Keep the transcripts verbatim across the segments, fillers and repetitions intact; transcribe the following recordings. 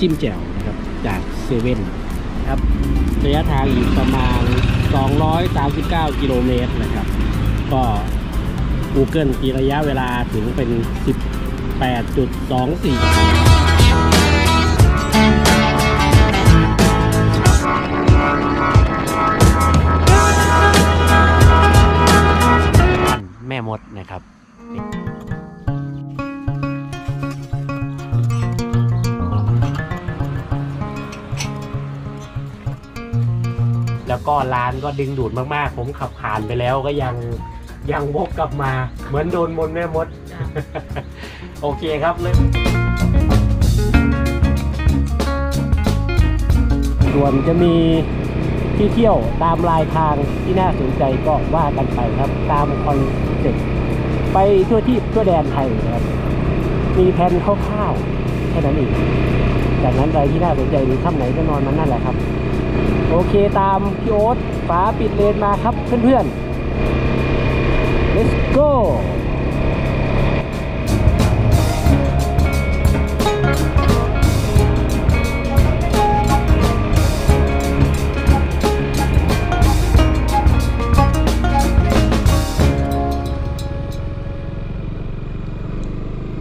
จิ้มแจ่วนะครับจากเซเว่นครับระยะทางอยู่ประมาณสองร้อยสามสิบเก้ากิโลเมตรนะครับก็ Google ตีระยะเวลาถึงเป็น สิบแปดจุดสองสี่หมดนะครับแล้วก็ร้านก็ดึงดูดมากๆผมขับผ่านไปแล้วก็ยังยังวกกลับมาเหมือนโดนมนต์แม่มด โอเคครับเลยส่วนจะมีที่เที่ยวตามรายทางที่น่าสนใจก็ว่ากันไปครับตามคอนเซ็ปต์ไปทั่วที่ทั่วแดนไทยนะครับมีแผนคร่าวๆแค่นั้นเองจากนั้นอะไรที่น่าสนใจหรือถ้ำไหนก็นอนมันนั่นแหละครับโอเคตามพี่โอ๊ตฟ้าปิดเลนมาครับเพื่อนๆ let's go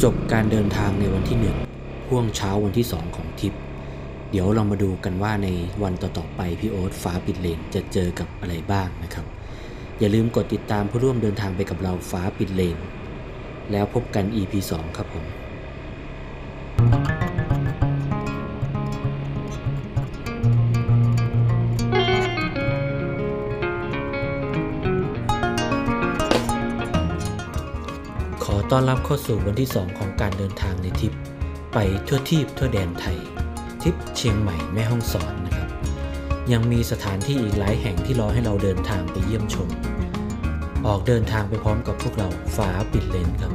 จบการเดินทางในวันที่หนึ่งพ่วงเช้าวันที่สองของทริปเดี๋ยวเรามาดูกันว่าในวันต่อๆไปพี่โอ๊ตฟ้าปิดเลนจะเจอกับอะไรบ้างนะครับอย่าลืมกดติดตามเพื่อร่วมเดินทางไปกับเราฟ้าปิดเลนแล้วพบกัน อี พี สองครับผมต้อนรับเข้าสู่วันที่สองของการเดินทางในทริปไปทั่วทีปทั่วแดนไทยทริปเชียงใหม่แม่ฮ่องสอนนะครับยังมีสถานที่อีกหลายแห่งที่รอให้เราเดินทางไปเยี่ยมชมออกเดินทางไปพร้อมกับพวกเราฟ้าปิดเลนครับ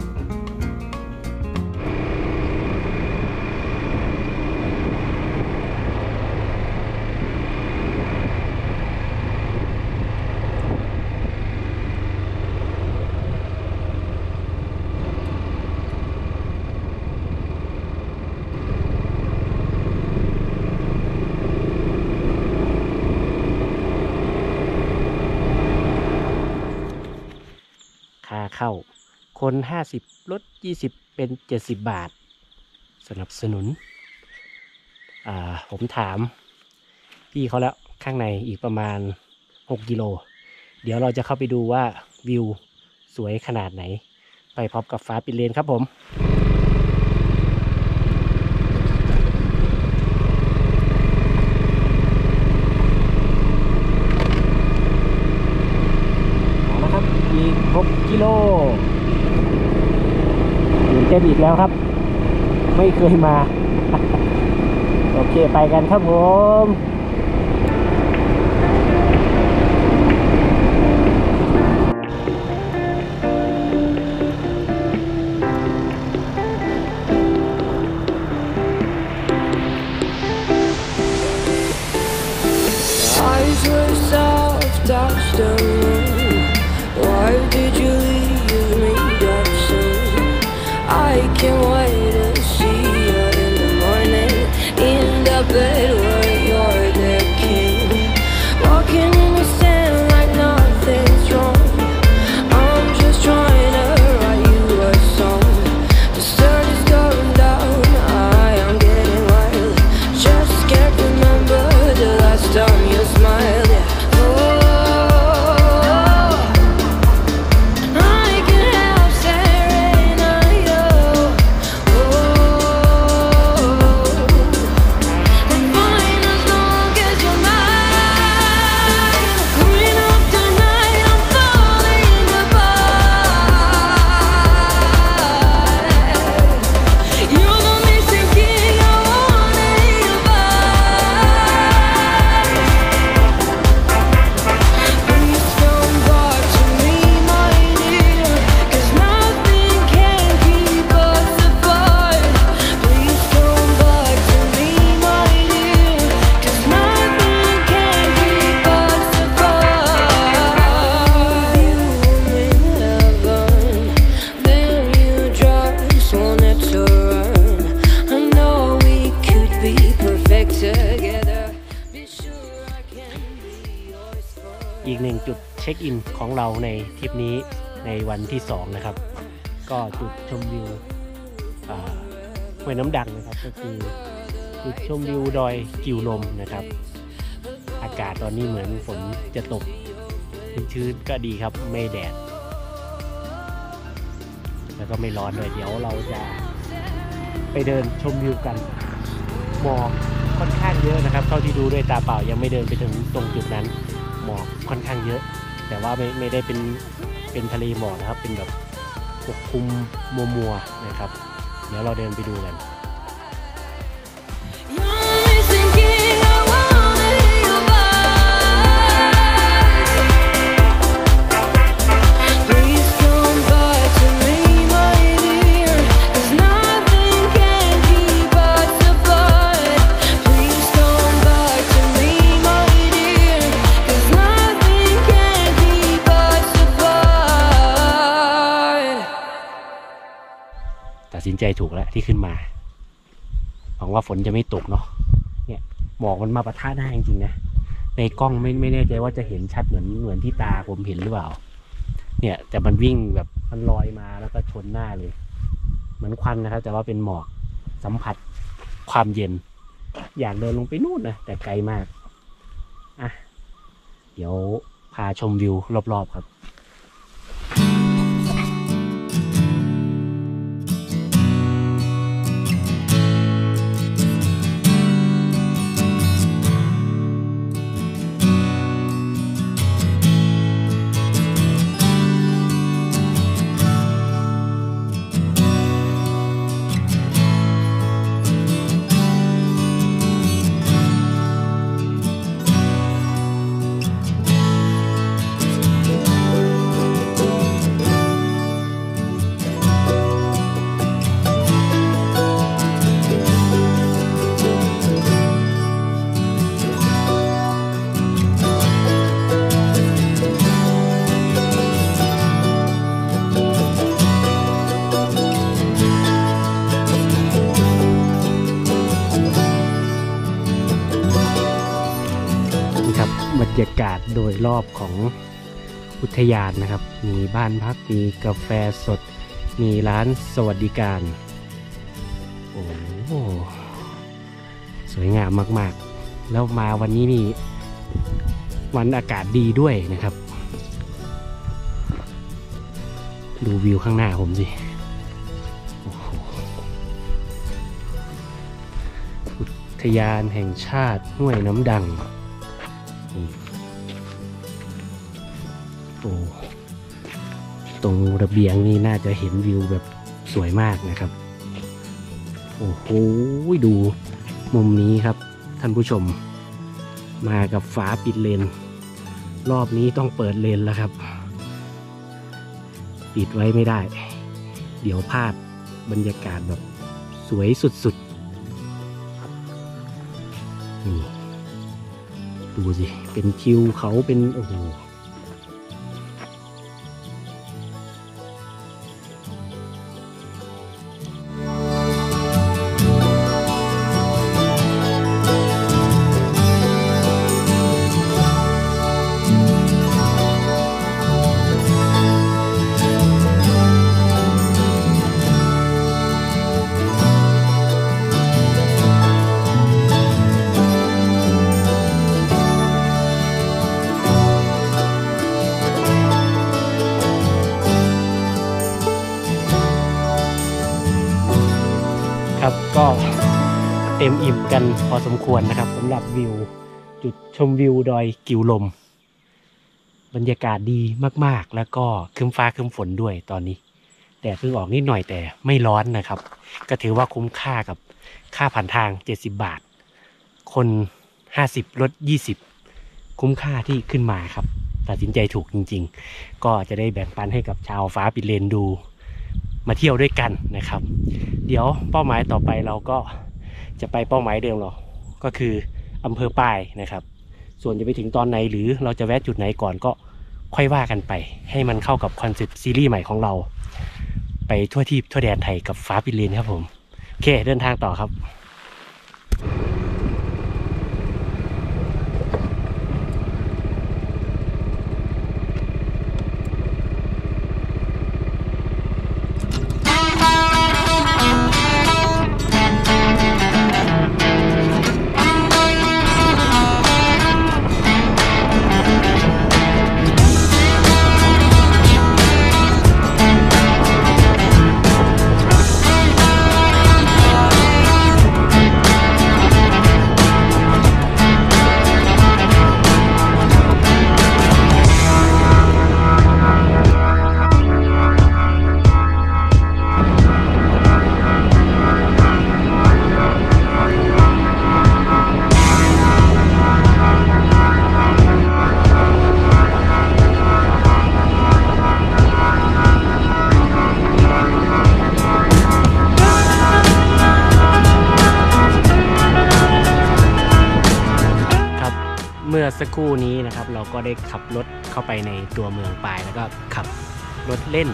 เข้าคนห้าสิบลดยี่สิบเป็นเจ็ดสิบบาทสนับสนุนอ่าผมถามพี่เขาแล้วข้างในอีกประมาณหกกิโลเดี๋ยวเราจะเข้าไปดูว่าวิวสวยขนาดไหนไปพร้อมกับฟ้าปิดเลนครับผมกิโลถึงเจ็บอีกแล้วครับไม่เคยมาโอเคไปกันครับผม เช็คอินของเราในทริปนี้ในวันที่สองนะครับก็จุดชมวิวห้วยน้ำดังนะครับก็คือจุดชมวิวดอยกิวนมนะครับอากาศตอนนี้เหมือนฝนจะตกชื้นๆก็ดีครับไม่แดดแล้วก็ไม่ร้อนเลยเดี๋ยวเราจะไปเดินชมวิวกันหมอกค่อนข้างเยอะนะครับเท่าที่ดูด้วยตาเปล่ายังไม่เดินไปถึงตรงจุดนั้นหมอกค่อนข้างเยอะแต่ว่าไม่ไม่ได้เป็นเป็นทะเลหมอกนะครับเป็นแบบปกคลุมมัวๆนะครับเดี๋ยวเราเดินไปดูกันตัดสินใจถูกแล้วที่ขึ้นมาหวังว่าฝนจะไม่ตกเนาะเนี่ยหมอกมันมาปะทะหน้าจริงๆนะในกล้องไม่ไม่แน่ใจว่าจะเห็นชัดเหมือนเหมือนที่ตาผมเห็นหรือเปล่าเนี่ยแต่มันวิ่งแบบมันลอยมาแล้วก็ชนหน้าเลยเหมือนควันนะครับแต่ว่าเป็นหมอกสัมผัสความเย็นอยากเดินลงไปนู่นนะแต่ไกลมากอ่ะเดี๋ยวพาชมวิวรอบๆครับบรรยากาศโดยรอบของอุทยานนะครับมีบ้านพักมีกาแฟสดมีร้านสวัสดิการโอ้โหสวยงามมากๆแล้วมาวันนี้นี่วันอากาศดีด้วยนะครับดูวิวข้างหน้าผมสิโอ้โหอุทยานแห่งชาติห้วยน้ำดังโอ้ตรงระเบียงนี่น่าจะเห็นวิวแบบสวยมากนะครับโอ้โหดูมุมนี้ครับท่านผู้ชมมากับฝาปิดเลนรอบนี้ต้องเปิดเลนแล้วครับปิดไว้ไม่ได้เดี๋ยวพลาดบรรยากาศแบบสวยสุดๆนี่ดูสิเป็นทิวเขาเป็นโอ้โหก็เต็มอิ่มกันพอสมควรนะครับสำหรับวิวจุดชมวิวดอยกิวลมบรรยากาศดีมากๆแล้วก็ครึ้มฟ้าครึ้มฝนด้วยตอนนี้แดดเพิ่งออกนิดหน่อยแต่ไม่ร้อนนะครับก็ถือว่าคุ้มค่ากับค่าผ่านทางเจ็ดสิบบาทคนห้าสิบลดยี่สิบคุ้มค่าที่ขึ้นมาครับตัดสินใจถูกจริงๆก็จะได้แบ่งปันให้กับชาวฟ้าปิดเลนดูมาเที่ยวด้วยกันนะครับเดี๋ยวเป้าหมายต่อไปเราก็จะไปเป้าหมายเดิมเราก็คืออำเภอปายนะครับส่วนจะไปถึงตอนไหนหรือเราจะแวะจุดไหนก่อนก็ค่อยว่ากันไปให้มันเข้ากับคอนเซ็ปต์ซีรีส์ใหม่ของเราไปทั่วทิพย์ทั่วแดนไทยกับฟ้าปิดเลนครับผมโอเคเดินทางต่อครับ สักครู่นี้นะครับเราก็ได้ขับรถเข้าไปในตัวเมืองปายแล้วก็ขับรถเล่น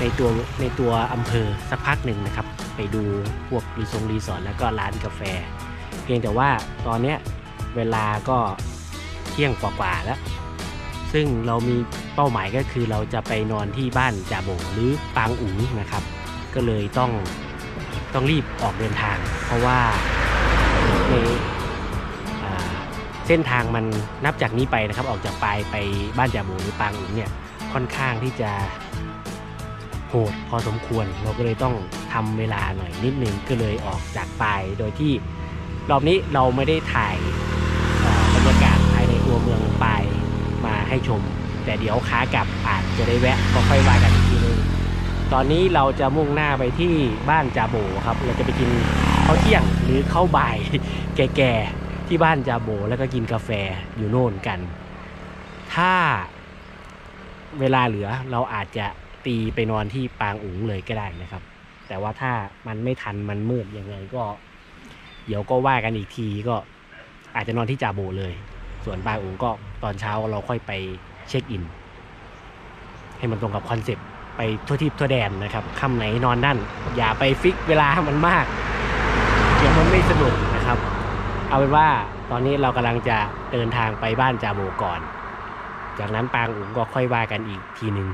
ในตัวในตัวอำเภอสักพักหนึ่งนะครับไปดูพวกรีสอร์ทรีสอร์ทแล้วก็ร้านกาแฟเพียงแต่ว่าตอนนี้เวลาก็เที่ยงกว่าๆแล้วซึ่งเรามีเป้าหมายก็คือเราจะไปนอนที่บ้านจ่าโบหรือปางอุ๋งนะครับก็เลยต้องต้องรีบออกเดินทางเพราะว่าในเส้นทางมันนับจากนี้ไปนะครับออกจากปายไปบ้านจ่าโบหรือปางอุ๋งเนี่ยค่อนข้างที่จะโหดพอสมควรเราก็เลยต้องทำเวลาหน่อยนิดนึงก็เลยออกจากปายโดยที่รอบนี้เราไม่ได้ถ่ายบรรยากาศภายในตัวเมืองปายมาให้ชมแต่เดี๋ยวขากลับอาจจะได้แวะก็ค่อยว่ากันอีกทีนึงตอนนี้เราจะมุ่งหน้าไปที่บ้านจ่าโบครับเราจะไปกินข้าวเที่ยงหรือข้าวบ่ายแก่ๆที่บ้านจ่าโบแล้วก็กินกาแฟอยู่โน่นกันถ้าเวลาเหลือเราอาจจะตีไปนอนที่ปางอุ๋งเลยก็ได้นะครับแต่ว่าถ้ามันไม่ทันมันมืดยังไงก็เดี๋ยวก็ว่ากันอีกทีก็อาจจะนอนที่จ่าโบเลยส่วนปางอุ๋งก็ตอนเช้าเราค่อยไปเช็คอินให้มันตรงกับคอนเซ็ปต์ไปทั่วทิพย์ทั่วแดนนะครับค่ำไหนนอนนั่นอย่าไปฟิกเวลามันมากเดี๋ยวมันไม่สนุกนะครับเอาเป็นว่าตอนนี้เรากำลังจะเดินทางไปบ้านจ่าโบก่อนจากนั้นปางอุ๋งก็ค่อยว่ากันอีกทีนึง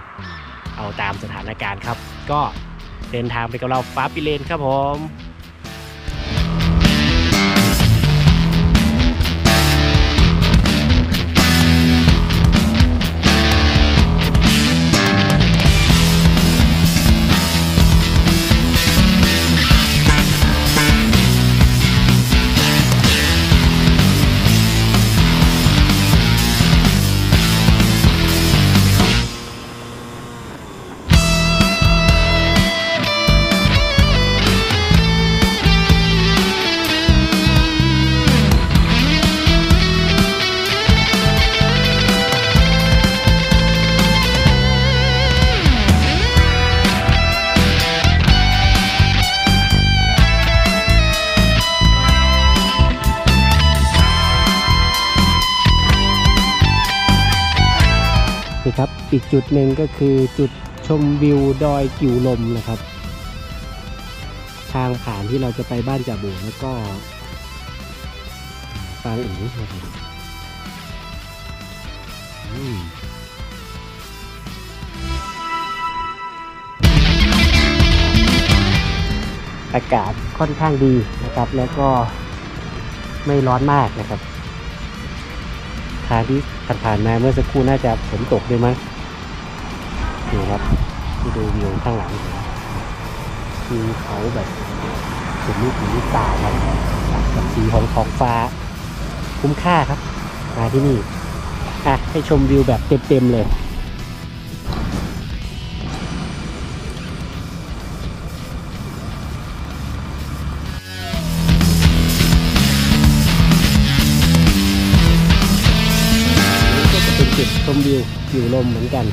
เอาตามสถานการณ์ครับก็เดินทางไปกับเราฟ้าปิเลนครับผมอีกจุดหนึ่งก็คือจุดชมวิวดอยกิ่วลมนะครับทางผ่านที่เราจะไปบ้านจ่าโบแล้วก็ปางอุ๋งนะครับอากาศค่อนข้างดีนะครับแล้วก็ไม่ร้อนมากนะครับทางที่ผ่านมาเมื่อสักครู่น่าจะฝนตกด้วยมั้งนี่ครับที่ดูวิวข้างหลังคือเขาแบบเป็นลูกหมีป่ามันกับสีของท้องฟ้าคุ้มค่าครับมาที่นี่อ่ะให้ชมวิวแบบเต็มๆเลยชมวิวอยู่ลมเหมือนกัน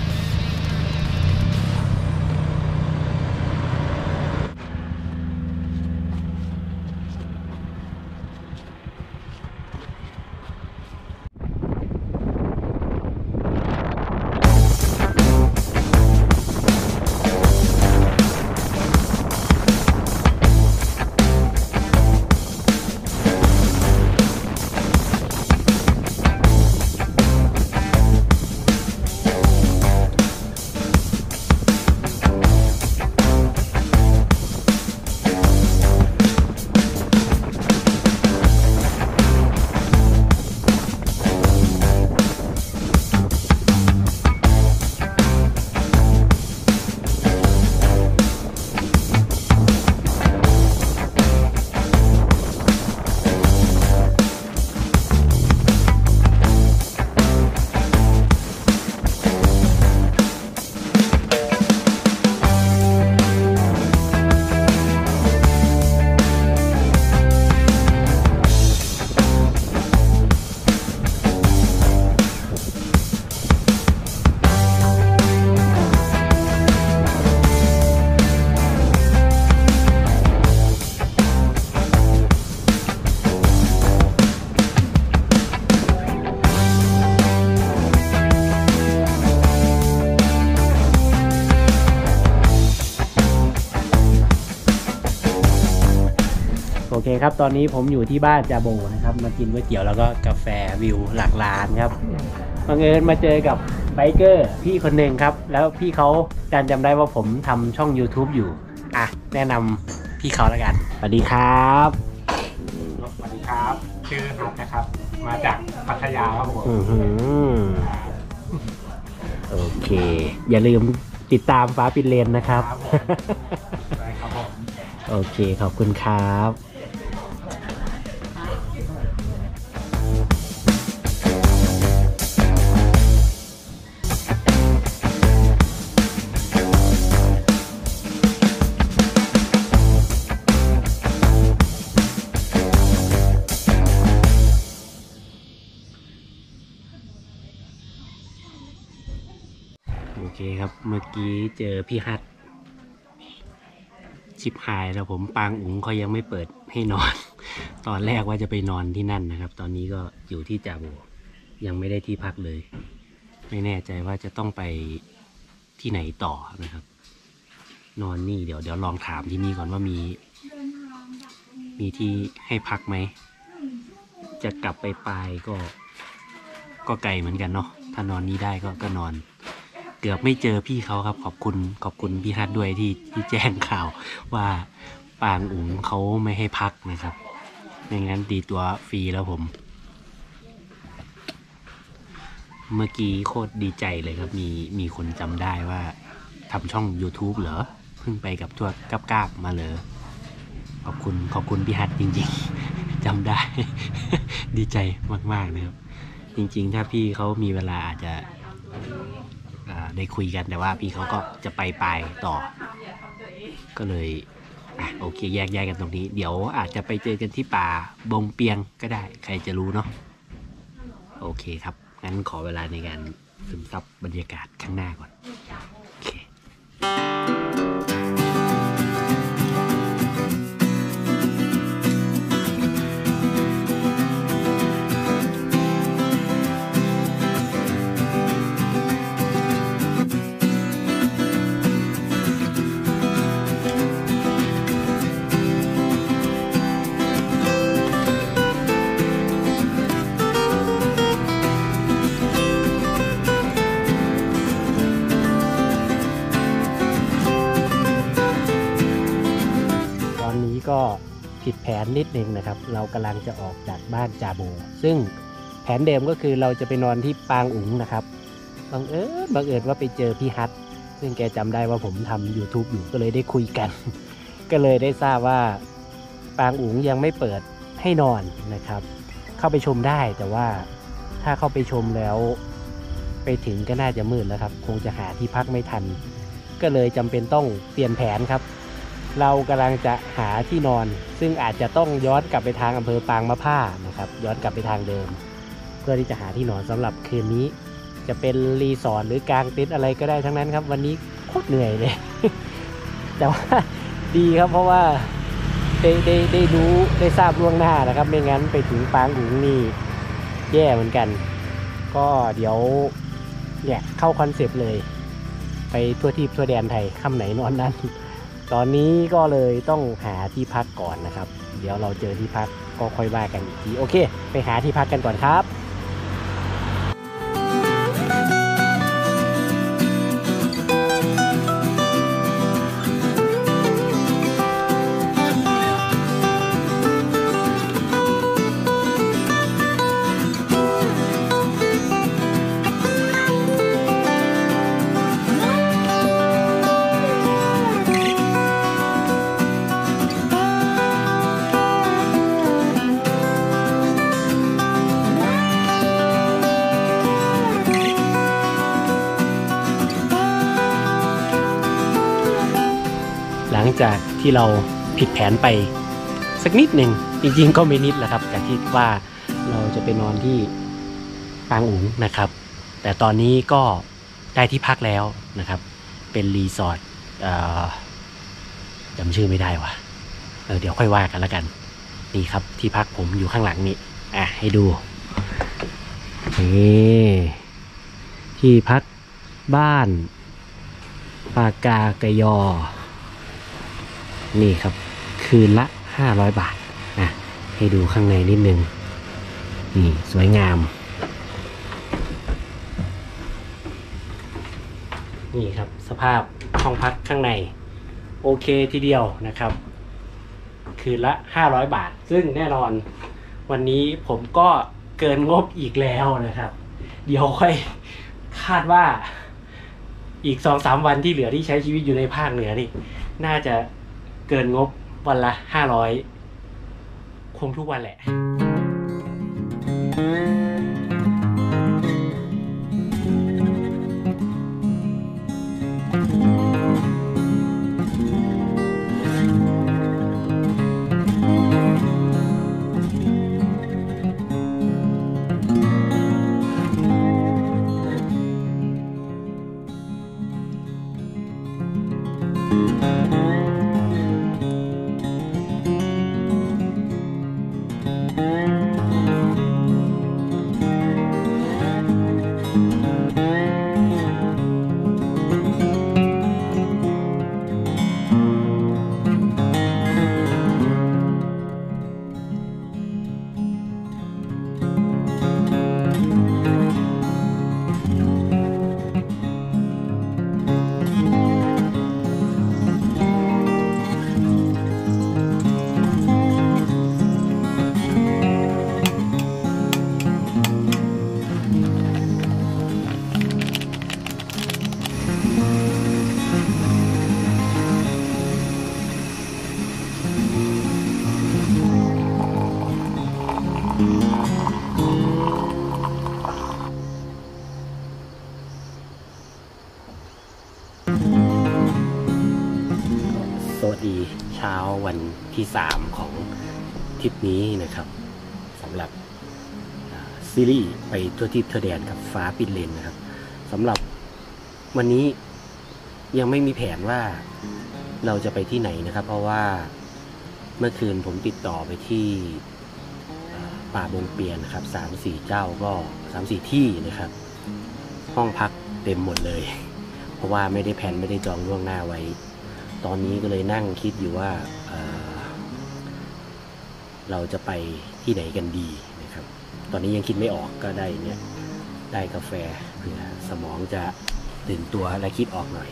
เคครับตอนนี้ผมอยู่ที่บ้านจาโบนะครับมากินก๋วยเตี๋ยวแล้วก็กาแฟวิวหลักล้านครับบังเอิญมาเจอกับไบเกอร์พี่คนหนึ่งครับแล้วพี่เขาการจำได้ว่าผมทำช่อง YouTube อยู่อ่ะแนะนำพี่เขาแล้วกันสวัสดีครับสวัสดีครับชื่อฮัทนะครับมาจากพัทยาครับผมโอเคอย่าลืมติดตามฟ้าปิดเลนนะครับได้ครับผมโอเคขอบคุณครับโอเคครับเมื่อกี้เจอพี่ฮัทชิบหายแล้วผมปางอุ๋งเขายังไม่เปิดให้นอนตอนแรกว่าจะไปนอนที่นั่นนะครับตอนนี้ก็อยู่ที่จาโบยังไม่ได้ที่พักเลยไม่แน่ใจว่าจะต้องไปที่ไหนต่อนะครับนอนนี่เดี๋ยวเดี๋ยวลองถามที่นี่ก่อนว่ามีมีที่ให้พักไหมจะกลับไปปลายก็ก็ไกลเหมือนกันเนาะถ้านอนนี่ได้ก็ก็นอนเกือบไม่เจอพี่เขาครับขอบคุณขอบคุณพี่ฮัทด้วยที่ที่แจ้งข่าวว่าปางอุ๋งเขาไม่ให้พักนะครับไม่งั้นตีตัวฟรีแล้วผมเมื่อกี้โคตรดีใจเลยครับมีมีคนจำได้ว่าทำช่อง YouTube เหรอเพิ่งไปกับทัวร์ก้าวๆมาเลยขอบคุณขอบคุณพี่ฮัทจริงๆจำได้ ดีใจมากๆนะครับจริงๆถ้าพี่เขามีเวลาอาจจะได้คุยกันแต่ว่าพี่เขาก็จะไปไปต่อก็เลยอ่ะโอเคแยกย้ายกันตรงนี้เดี๋ยวอาจจะไปเจอกันที่ป่าบงเปียงก็ได้ใครจะรู้เนาะโอเคครับงั้นขอเวลาในการซึมซับบรรยากาศข้างหน้าก่อนโอเคก็ผิดแผนนิดนึงนะครับเรากำลังจะออกจากบ้านจาโบซึ่งแผนเดิมก็คือเราจะไปนอนที่ปางอุ๋งนะครับบังเอิญบังเอิญว่าไปเจอพี่ฮัทซึ่งแกจำได้ว่าผมทำ YouTube อยู่ก็เลยได้คุยกัน ก็เลยได้ทราบว่าปางอุ๋งยังไม่เปิดให้นอนนะครับเข้าไปชมได้แต่ว่าถ้าเข้าไปชมแล้วไปถึงก็น่าจะมืดแล้วครับคงจะหาที่พักไม่ทันก็เลยจำเป็นต้องเปลี่ยนแผนครับเรากำลังจะหาที่นอนซึ่งอาจจะต้องย้อนกลับไปทางอำเภอปางมะผ้านะครับย้อนกลับไปทางเดิมเพื่อที่จะหาที่นอนสำหรับคืนนี้จะเป็นรีสอร์ทหรือกางเต็นท์อะไรก็ได้ทั้งนั้นครับวันนี้โคตรเหนื่อยเลย แต่ว่าดีครับเพราะว่าได้ได้ได้รู้ได้ทราบล่วงหน้านะครับไม่งั้นไปถึงปางอุ๋งนี่แย่เหมือนกันก็เดี๋ยวเนี่ยเข้าคอนเซปต์เลยไปทั่วทิพย์ทั่วแดนไทยค่ำไหนนอนนั้นตอนนี้ก็เลยต้องหาที่พักก่อนนะครับเดี๋ยวเราเจอที่พักก็ค่อยว่ากันอีกทีโอเคไปหาที่พักกันก่อนครับหลังจากที่เราผิดแผนไปสักนิดหนึ่งจริงๆก็ไม่นิดแหละครับจากที่ว่าเราจะไปนอนที่ปางอุ๋งนะครับแต่ตอนนี้ก็ได้ที่พักแล้วนะครับเป็นรีสอร์ทจำชื่อไม่ได้ว่ะ เออเดี๋ยวค่อยว่ากันแล้วกันนี่ครับที่พักผมอยู่ข้างหลังนี่อ่ะให้ดูนี่ที่พักบ้านปากากยอนี่ครับคืนละห้าร้อยบาทอ่ะ ให้ดูข้างในนิดนึงนี่สวยงามนี่ครับสภาพห้องพักข้างในโอเคทีเดียวนะครับคืนละห้าร้อยบาทซึ่งแน่นอนวันนี้ผมก็เกินงบอีกแล้วนะครับเดี๋ยวค่อยคาดว่าอีก สองสาม วันที่เหลือที่ใช้ชีวิตอยู่ในภาคเหนือนี่น่าจะเกินงบวันละห้าร้อยคงทุกวันแหละเช้าวันที่สามของทริปนี้นะครับสำหรับซีรีส์ไปทั่วทิพย์ทั่วแดนกับฟ้าปิดเลนนะครับสำหรับวันนี้ยังไม่มีแผนว่าเราจะไปที่ไหนนะครับเพราะว่าเมื่อคืนผมติดต่อไปที่ป่าบงเปียนนะครับสามสี่เจ้าก็สามสี่ที่นะครับห้องพักเต็มหมดเลยเพราะว่าไม่ได้แผนไม่ได้จองล่วงหน้าไว้ตอนนี้ก็เลยนั่งคิดอยู่ว่า เอ่อ เราจะไปที่ไหนกันดีนะครับตอนนี้ยังคิดไม่ออกก็ได้เนี่ยได้กาแฟเพื่อสมองจะตื่นตัวและคิดออกหน่อย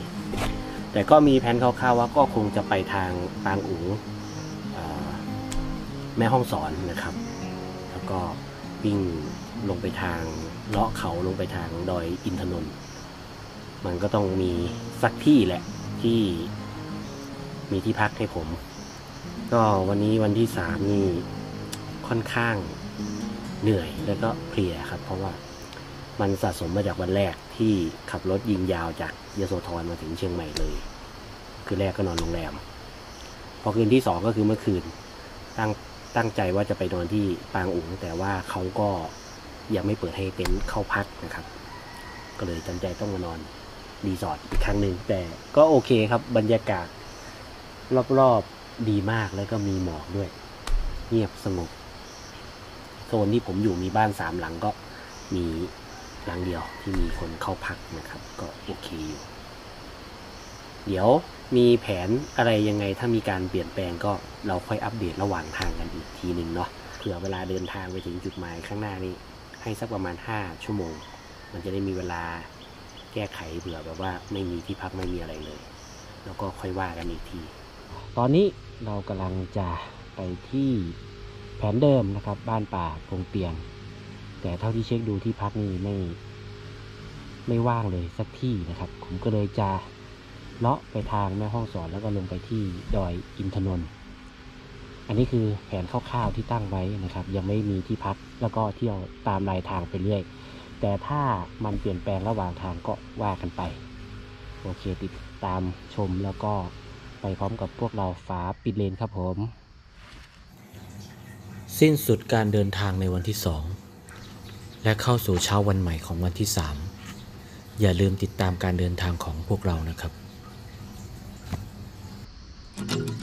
แต่ก็มีแผนคร่าวๆว่าก็คงจะไปทางปางอุ๋งแม่ฮ่องสอนนะครับแล้วก็วิ่งลงไปทางเลาะเขาลงไปทางดอยอินทนนท์มันก็ต้องมีสักที่แหละที่มีที่พักให้ผมก็วันนี้วันที่สามนี่ค่อนข้างเหนื่อยแล้วก็เพลียครับเพราะว่ามันสะสมมาจากวันแรกที่ขับรถยิงยาวจากยโสธรมาถึงเชียงใหม่เลยคือแรกก็นอนโรงแรมพอคืนที่สองก็คือเมื่อคืนตั้งตั้งใจว่าจะไปนอนที่ปางอุ๋งแต่ว่าเขาก็ยังไม่เปิดให้เต็นท์เข้าพักนะครับก็เลยจำใจต้องมานอนรีสอร์ทอีกครั้งหนึ่งแต่ก็โอเคครับบรรยากาศรอบๆดีมากแล้วก็มีหมอกด้วยเงียบสงบโซนที่ผมอยู่มีบ้านสามหลังก็มีหลังเดียวที่มีคนเข้าพักนะครับก็โอเคอยู่เดี๋ยวมีแผนอะไรยังไงถ้ามีการเปลี่ยนแปลงก็เราค่อยอัปเดตระหว่างทางกันอีกทีหนึ่งเนาะเผื่อเวลาเดินทางไปถึงจุดหมายข้างหน้านี่ให้สักประมาณห้าชั่วโมงมันจะได้มีเวลาแก้ไขเผื่อแบบว่าไม่มีที่พักไม่มีอะไรเลยแล้วก็ค่อยว่ากันอีกทีตอนนี้เรากำลังจะไปที่แผนเดิมนะครับบ้านป่าพงเปียงแต่เท่าที่เช็คดูที่พักนี่ไม่ไม่ว่างเลยสักที่นะครับผมก็เลยจะเลาะไปทางแม่ฮ่องสอนแล้วก็ลงไปที่ดอยอินทนนท์อันนี้คือแผนคร่าวๆที่ตั้งไว้นะครับยังไม่มีที่พักแล้วก็เที่ยวตามรายทางไปเรื่อยแต่ถ้ามันเปลี่ยนแปลงระหว่างทางก็ว่ากันไปโอเคติดตามชมแล้วก็ไปพร้อมกับพวกเราฟ้าปิดเลนครับผมสิ้นสุดการเดินทางในวันที่สองและเข้าสู่เช้าวันใหม่ของวันที่สามอย่าลืมติดตามการเดินทางของพวกเรานะครับ